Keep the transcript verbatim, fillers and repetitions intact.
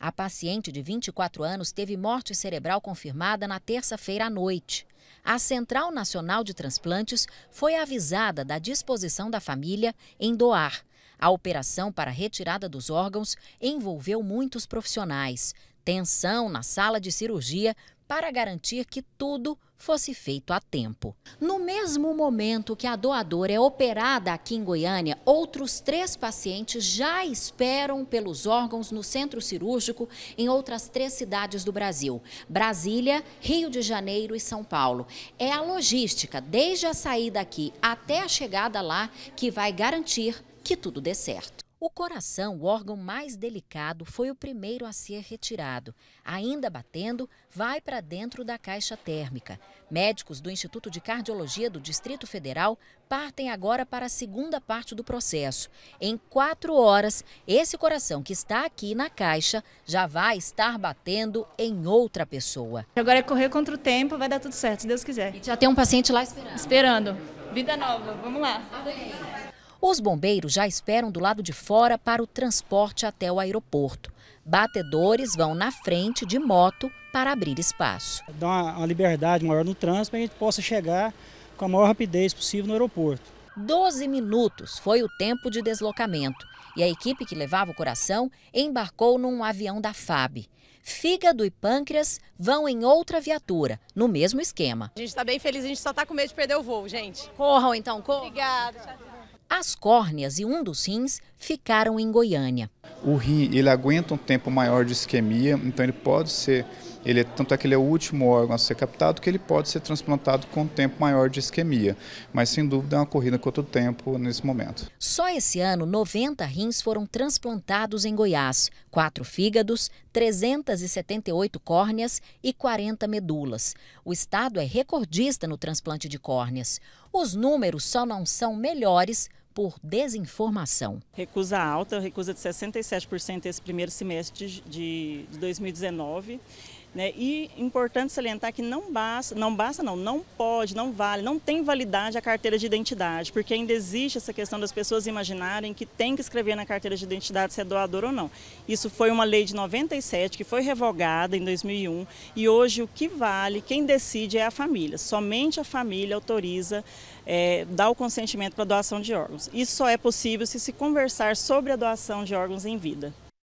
A paciente de vinte e quatro anos teve morte cerebral confirmada na terça-feira à noite. A Central Nacional de Transplantes foi avisada da disposição da família em doar. A operação para retirada dos órgãos envolveu muitos profissionais. Tensão na sala de cirurgia para garantir que tudo fosse feito a tempo. No mesmo momento que a doadora é operada aqui em Goiânia, outros três pacientes já esperam pelos órgãos no centro cirúrgico em outras três cidades do Brasil: Brasília, Rio de Janeiro e São Paulo. É a logística, desde a saída aqui até a chegada lá, que vai garantir que tudo dê certo. O coração, o órgão mais delicado, foi o primeiro a ser retirado. Ainda batendo, vai para dentro da caixa térmica. Médicos do Instituto de Cardiologia do Distrito Federal partem agora para a segunda parte do processo. Em quatro horas, esse coração que está aqui na caixa já vai estar batendo em outra pessoa. Agora é correr contra o tempo, vai dar tudo certo, se Deus quiser. E já tem um paciente lá esperando. Esperando. Vida nova, vamos lá. Amém. Os bombeiros já esperam do lado de fora para o transporte até o aeroporto. Batedores vão na frente de moto para abrir espaço. Dá uma, uma liberdade maior no trânsito para que a gente possa chegar com a maior rapidez possível no aeroporto. doze minutos foi o tempo de deslocamento e a equipe que levava o coração embarcou num avião da F A B. Fígado e pâncreas vão em outra viatura, no mesmo esquema. A gente está bem feliz, a gente só está com medo de perder o voo, gente. Corram então, corram. Obrigada, tchau, tchau. As córneas e um dos rins ficaram em Goiânia. O rim, ele aguenta um tempo maior de isquemia, então ele pode ser, ele, tanto é que ele é o último órgão a ser captado, que ele pode ser transplantado com um tempo maior de isquemia. Mas, sem dúvida, é uma corrida contra o tempo nesse momento. Só esse ano, noventa rins foram transplantados em Goiás, quatro fígados, trezentas e setenta e oito córneas e quarenta medulas. O estado é recordista no transplante de córneas. Os números só não são melhores por desinformação. Recusa alta, recusa de sessenta e sete por cento esse primeiro semestre de, de dois mil e dezenove. Né? E importante salientar que não basta, não basta não, não pode, não vale, não tem validade a carteira de identidade, porque ainda existe essa questão das pessoas imaginarem que tem que escrever na carteira de identidade se é doador ou não. Isso foi uma lei de noventa e sete que foi revogada em dois mil e um e hoje o que vale, quem decide é a família. Somente a família autoriza, é, dá o consentimento para a doação de órgãos. Isso só é possível se se conversar sobre a doação de órgãos em vida.